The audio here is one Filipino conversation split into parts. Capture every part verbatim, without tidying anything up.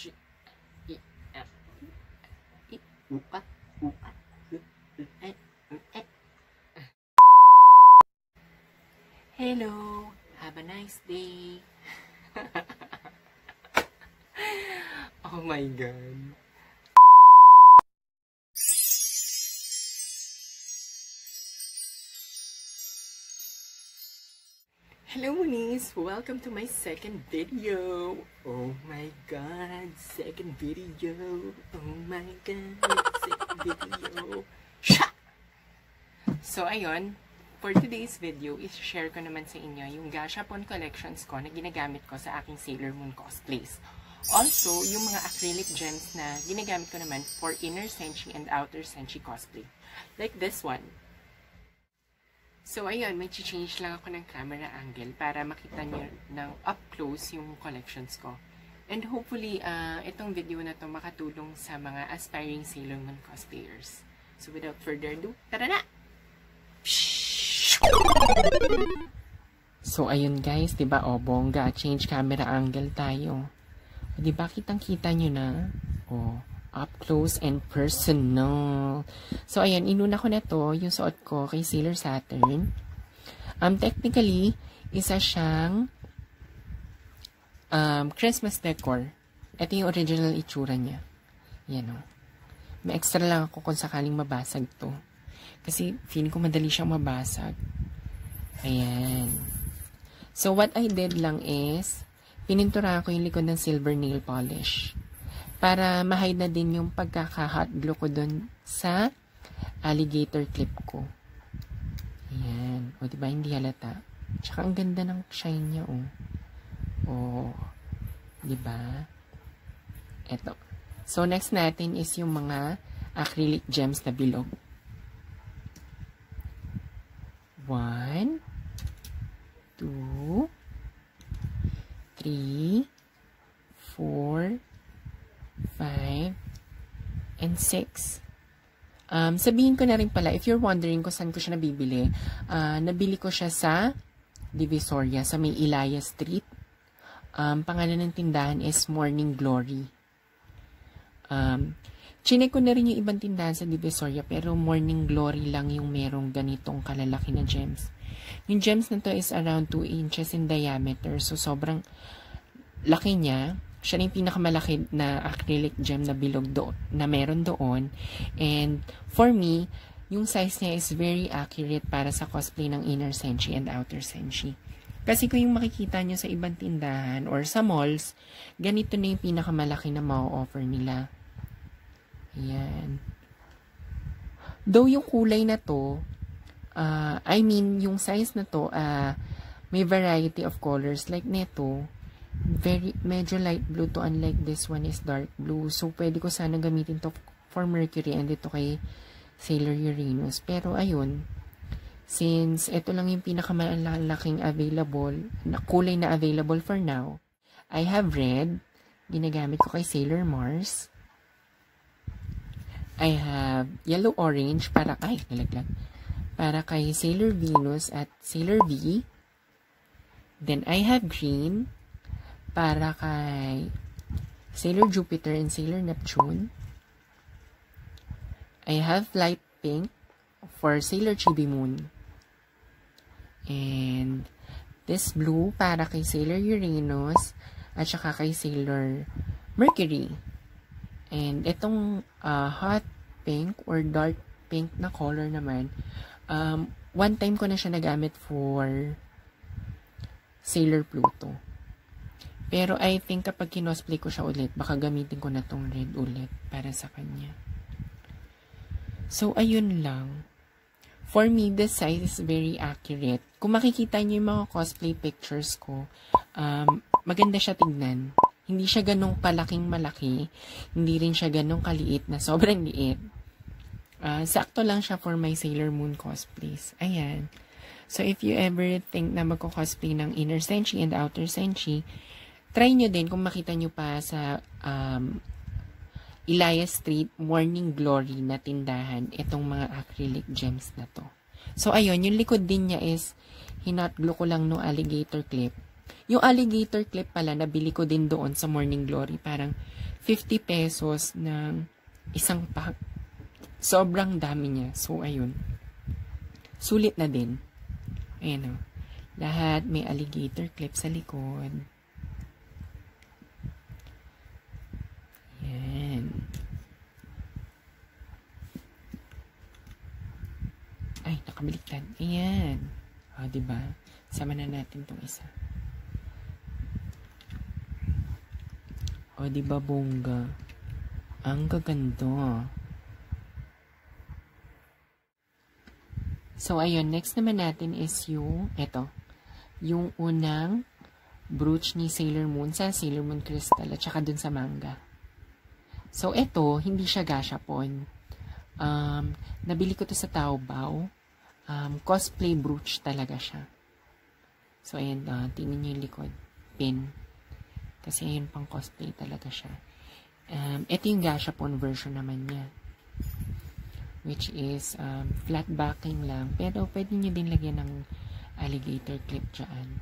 She, e, F, E, U, A, U, A, U, U, A, U, A. Hello, have a nice day. Oh my god. Hello Moonies! Welcome to my second video! Oh my god! Second video! Oh my god! Second video! Shut! So ayun, for today's video is share ko naman sa inyo yung Gashapon collections ko na ginagamit ko sa aking Sailor Moon cosplays. Also, yung mga acrylic gems na ginagamit ko naman for Inner Senshi and Outer Senshi cosplay. Like this one. So, ayun, may change lang ako ng camera angle para makita nyo ng up close yung collections ko. And hopefully, uh, itong video na to makatulong sa mga aspiring Sailor Moon cosplayers. So, without further ado, tara na! So, ayun guys, diba o, bongga, change camera angle tayo. O, diba kitang-kita nyo na? O, up close and personal. So, ayan, inuna ko na to, yung suot ko kay Sailor Saturn. Um, technically, isa siyang um, Christmas decor. Ito yung original itsura niya. Yan o. May extra lang ako kung sakaling mabasag to. Kasi, feeling ko madali siyang mabasag. Ayan. So, what I did lang is, pinintura ko yung likod ng silver nail polish. Para ma-hide na din yung pagkaka-hot glue ko dun sa alligator clip ko. Ayan. O, diba? Hindi halata. Tsaka, ang ganda ng shine niya, oh. O, diba? Eto. So, next natin is yung mga acrylic gems na bilog. One, two, three, four, five and six. Um, sabihin ko na rin pala, if you're wondering kung saan ko siya nabibili, uh, nabili ko siya sa Divisoria, sa may Ilaya Street. Um, pangalan ng tindahan is Morning Glory. Um, chinek ko na rin yung ibang tindahan sa Divisoria, pero Morning Glory lang yung merong ganitong kalalaki na gems. Yung gems na to is around two inches in diameter, so sobrang laki niya. Siya na yung pinakamalaki na acrylic gem na bilog doon, na meron doon. And for me, yung size niya is very accurate para sa cosplay ng Inner Senshi and Outer Senshi. Kasi kung yung makikita nyo sa ibang tindahan or sa malls, ganito na yung pinakamalaki na ma-offer nila. Ayan. Though yung kulay na to, uh, I mean, yung size na to, uh, may variety of colors like neto. Very, medyo light blue to, unlike this one is dark blue. So, pwede ko sana gamitin to for Mercury and ito kay Sailor Uranus. Pero, ayun, since ito lang yung pinakamalaking available, na kulay na available for now, I have red. Ginagamit ko kay Sailor Mars. I have yellow-orange para kay, nalaglag, para kay Sailor Venus at Sailor V. Then, I have green para kay Sailor Jupiter and Sailor Neptune. I have light pink for Sailor Chibi Moon. And this blue para kay Sailor Uranus at saka kay Sailor Mercury. And itong uh, hot pink or dark pink na color naman, um, one time ko na siya nagamit for Sailor Pluto. Pero I think kapag kinosplay ko siya ulit, baka gamitin ko na tong red ulit para sa kanya. So, ayun lang. For me, this size is very accurate. Kung makikita niyo yung mga cosplay pictures ko, um, maganda siya tignan. Hindi siya ganong palaking malaki. Hindi rin siya ganong kaliit na sobrang liit. Uh, sakto lang siya for my Sailor Moon cosplays. Ayan. So, if you ever think na magko-cosplay ng Inner Senshi and Outer Senshi, try nyo din kung makita nyo pa sa um, Ilaya Street Morning Glory na tindahan itong mga acrylic gems na to. So, ayun, yung likod din niya is hinot glue ko lang no alligator clip. Yung alligator clip pala, nabili ko din doon sa Morning Glory. Parang fifty pesos ng isang pack. Sobrang dami niya. So, ayun. Sulit na din. Ayan o. Lahat may alligator clip sa likod. Ayan. Ay, nakabaliktad. Ayan. O, diba? Sama na natin tong isa. O, diba, bongga? Ang gaganda. So, ayun. Next naman natin is yung, eto. Yung unang brooch ni Sailor Moon sa Sailor Moon Crystal at saka dun sa manga. So, eto, hindi siya Gashapon. Um, nabili ko to sa Taobao. Um, cosplay brooch talaga siya. So, ayun. Uh, tingnan nyo yung likod. Pin. Kasi ayun, pang cosplay talaga siya. Um, ito yung Gashapon version naman niya. Which is um, flat backing lang. Pero pwede nyo din lagyan ng alligator clip dyan.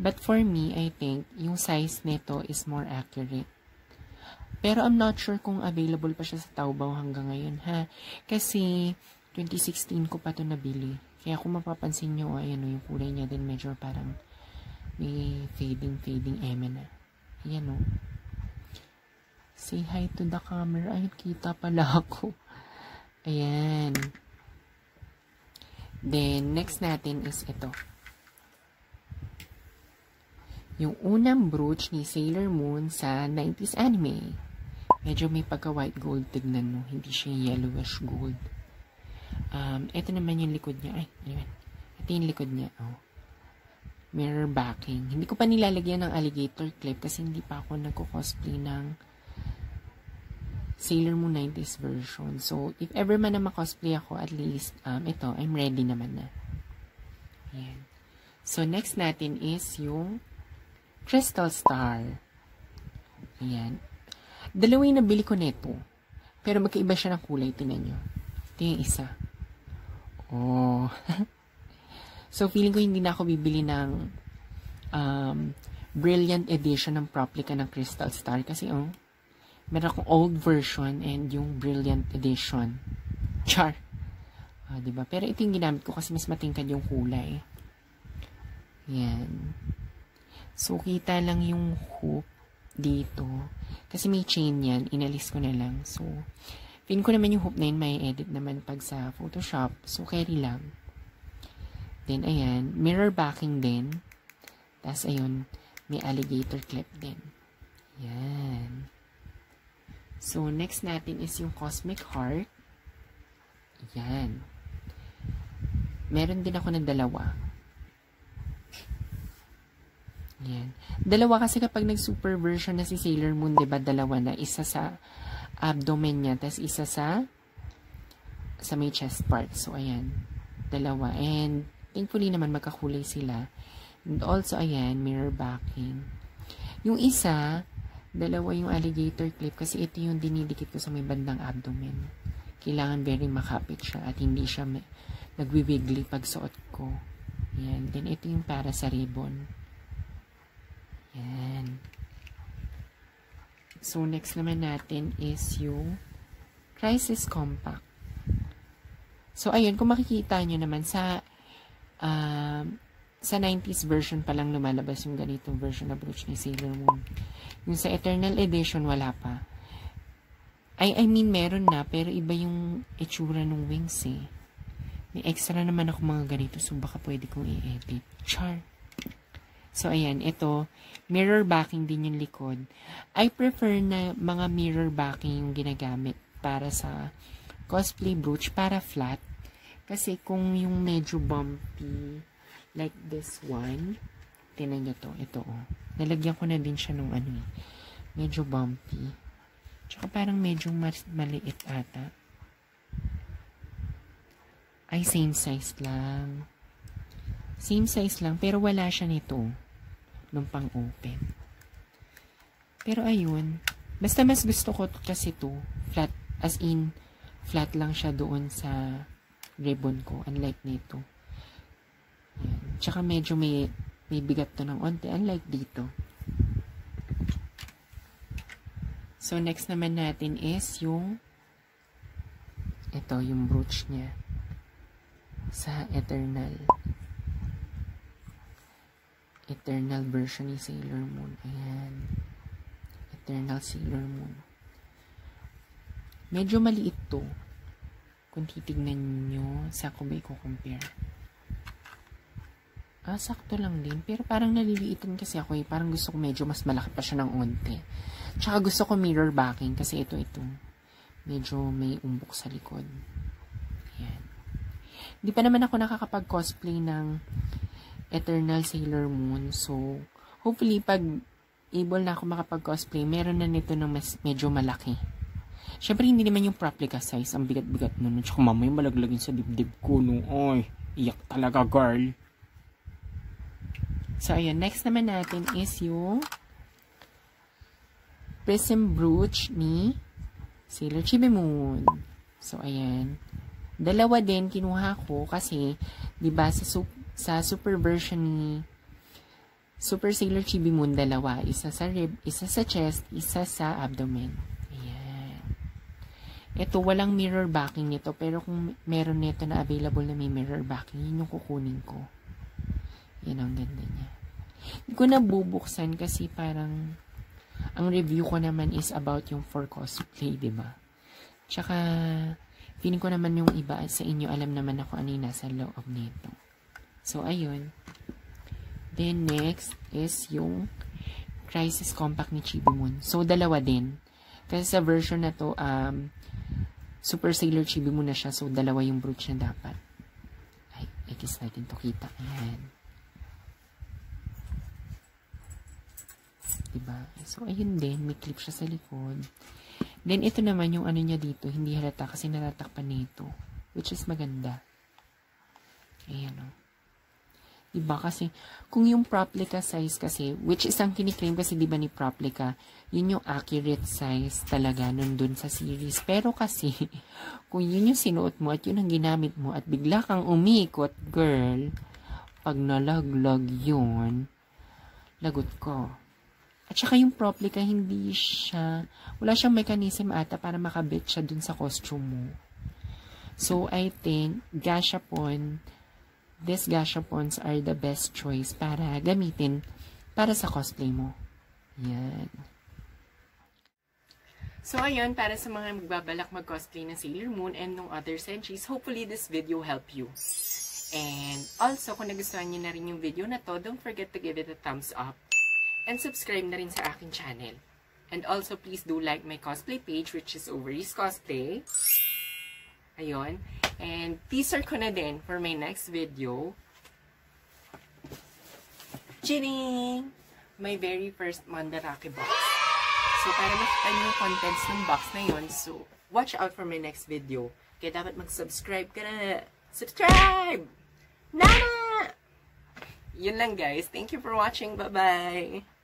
But for me, I think, yung size nito is more accurate. Pero I'm not sure kung available pa siya sa Taobao hanggang ngayon, ha? Kasi twenty sixteen ko pa ito nabili. Kaya kung mapapansin nyo, ayan, yung kulay niya din medyo parang may fading-fading eme na. Ayan, o. Say hi to the camera. Ay, kita pala ako. Ayan. Then, next natin is ito. Yung unang brooch ni Sailor Moon sa nineties anime. Medyo may pagka-white gold. Tignan, no? Hindi siya yellowish gold. Um, ito naman yung likod niya. Ay, ayan. Ito yung likod niya. Oh. Mirror backing. Hindi ko pa nilalagyan ng alligator clip kasi hindi pa ako nagko-cosplay ng Sailor Moon nineties version. So, if ever man na makosplay ako, at least, um, ito, I'm ready naman na. Ayan. So, next natin is yung Crystal Star. Ayan. Dalawa yung nabili ko neto. Pero magkaiba siya ng kulay. Tingnan nyo. Ito yung isa. Oh. So, feeling ko hindi na ako bibili ng um, Brilliant Edition ng Proplica ng Crystal Star. Kasi, oh, meron akong old version and yung Brilliant Edition. Char! Ah, diba? Pero ito yung ginamit ko kasi mas matingkad yung kulay. Yan. So, kita lang yung hook dito. Kasi may chain yan. Inalis ko na lang. So, pin ko naman yung hook na yun. May edit naman pag sa Photoshop. So, carry lang. Then, ayan. Mirror backing din. Tapos, ayun. May alligator clip din. Yan. So, next natin is yung Cosmic Heart. Ayan. Meron din ako ng dalawa. Ayan. Dalawa kasi kapag nag-super version na si Sailor Moon, diba? Dalawa na. Isa sa abdomen niya, tapos isa sa sa may chest part. So, ayan. Dalawa. And, thankfully naman, magkakulay sila. And also, ayan, mirror backing. Yung isa, dalawa yung alligator clip kasi ito yung dinidikit ko sa may bandang abdomen. Kailangan very makapit siya at hindi siya nagwiwiggly pag suot ko. Yan. Then ito yung para sa ribbon. Yan. So next naman natin is yung Crisis Compact. So ayun, kung makikita nyo naman sa uh, sa nineties version pa lang lumalabas yung ganitong version na brooch ni Sailor Moon. Yung sa Eternal Edition, wala pa. I, I mean, meron na, pero iba yung itsura ng wings eh. May extra naman ako mga ganito, so baka pwede kong i-edit. Char! So, ayan, ito, mirror backing din yung likod. I prefer na mga mirror backing yung ginagamit para sa cosplay brooch, para flat. Kasi kung yung medyo bumpy, like this one. Tinan nyo to. Ito, oh. Nalagyan ko na din siya nung ano eh. Medyo bumpy. Tsaka parang medyo maliit ata. Ay, same size lang. Same size lang. Pero wala siya nito. Nung pang open. Pero ayun. Basta mas gusto ko kasi to. Flat. As in, flat lang siya doon sa ribbon ko. Unlike nito. Tsaka medyo may may bigat to ng onti, unlike dito. So, next naman natin is yung ito, yung brooch niya sa Eternal. Eternal version ni Sailor Moon. Ayan. Eternal Sailor Moon. Medyo maliit to. Kung titignan nyo, sa ko ba i-compare? Ah, sakto lang din. Pero parang naliliitin kasi ako eh. Parang gusto ko medyo mas malaki pa siya ng onte. Tsaka gusto ko mirror backing kasi ito, ito. Medyo may umbok sa likod. Ayan. Hindi pa naman ako nakakapag-cosplay ng Eternal Sailor Moon. So, hopefully pag able na ako makapag-cosplay, meron na nito ng mas, medyo malaki. Siyempre, hindi naman yung Proplica size. Ang bigat-bigat nun. Tsaka mamaya malaglag sa dibdib ko. No? Ay, iyak talaga, girl. So, ayun. Next naman natin is yung prism brooch ni Sailor Chibi Moon. So, ayan. Dalawa din kinuha ko kasi, di ba, sa, su sa super version ni Super Sailor Chibi Moon, dalawa. Isa sa rib, isa sa chest, isa sa abdomen. Ayan. Ito, walang mirror backing nito. Pero kung meron nito na available na may mirror backing, yun yung kukunin ko. Yan ang ganda niya. Hindi ko na bubuksan kasi parang ang review ko naman is about yung for cosplay, diba? Tsaka, feeling ko naman yung iba at sa inyo, alam naman ako ano yung nasa loob nito. So, ayun. Then, next is yung Crisis Compact ni Chibi Moon. So, dalawa din. Kasi sa version na to, um, Super Sailor Chibi Moon na siya. So, dalawa yung brooch na dapat. Ay, ikis natin to kita. Ayan. Diba? So, ayun din. May clip siya sa likod. Then, ito naman yung ano niya dito. Hindi halata kasi natatakpan nito. Which is maganda. Ayan o. Diba? Kasi, kung yung Proplica size kasi, which is ang kiniklaim kasi diba ni Proplica, yun yung accurate size talaga nun dun sa series. Pero kasi, kung yun yung sinuot mo at yun ang ginamit mo at bigla kang umikot, girl, pag nalaglag yun, lagot ko. At saka yung Proplica, hindi siya, wala siyang mechanism ata para makabit siya dun sa costume mo. So, I think, Gashapon, these Gashapons are the best choice para gamitin para sa cosplay mo. Yan. So, ayun, para sa mga magbabalak mag-cosplay na Sailor Moon and nung other Senshis, hopefully this video help you. And also, kung nagustuhan nyo na rin yung video na to, don't forget to give it a thumbs up. And subscribe na rin sa aking channel. And also, please do like my cosplay page, which is OvahRiese Cosplay. Ayun. And teaser ko na din for my next video. Chilling! My very first Mandarake box. So, para makita yung contents ng box na yun, so, watch out for my next video. Kaya dapat mag-subscribe ka na. Subscribe! Nana! Yun lang guys. Thank you for watching. Bye-bye!